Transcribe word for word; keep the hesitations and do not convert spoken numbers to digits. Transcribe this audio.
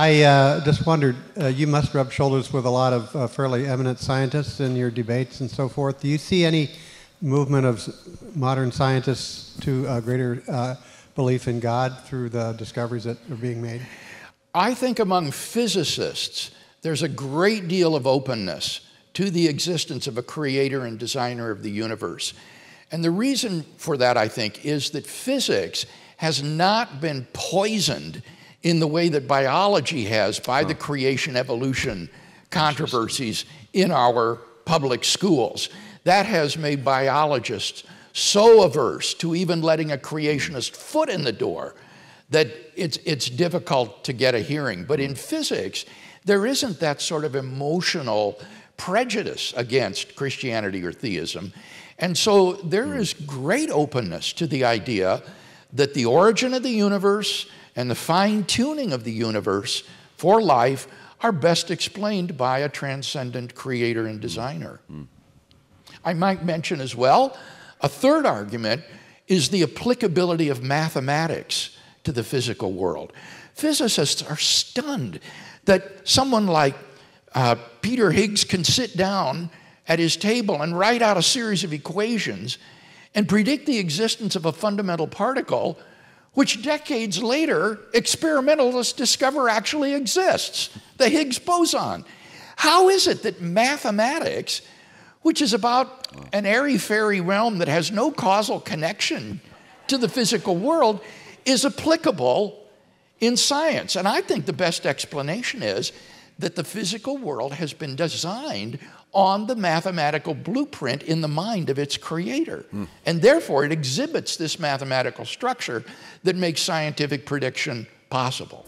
I uh, just wondered, uh, you must rub shoulders with a lot of uh, fairly eminent scientists in your debates and so forth. Do you see any movement of modern scientists to a greater uh, belief in God through the discoveries that are being made? I think among physicists, there's a great deal of openness to the existence of a creator and designer of the universe. And the reason for that, I think, is that physics has not been poisoned in the way that biology has by the creation-evolution controversies in our public schools. That has made biologists so averse to even letting a creationist foot in the door that it's, it's difficult to get a hearing. But in physics, there isn't that sort of emotional prejudice against Christianity or theism. And so there is great openness to the idea that the origin of the universe and the fine-tuning of the universe for life are best explained by a transcendent creator and designer. Mm-hmm. I might mention as well, a third argument is the applicability of mathematics to the physical world. Physicists are stunned that someone like uh, Peter Higgs can sit down at his table and write out a series of equations and predict the existence of a fundamental particle which decades later, experimentalists discover actually exists, the Higgs boson. How is it that mathematics, which is about an airy-fairy realm that has no causal connection to the physical world, is applicable in science? And I think the best explanation is that the physical world has been designed on the mathematical blueprint in the mind of its creator. Mm. And therefore, it exhibits this mathematical structure that makes scientific prediction possible.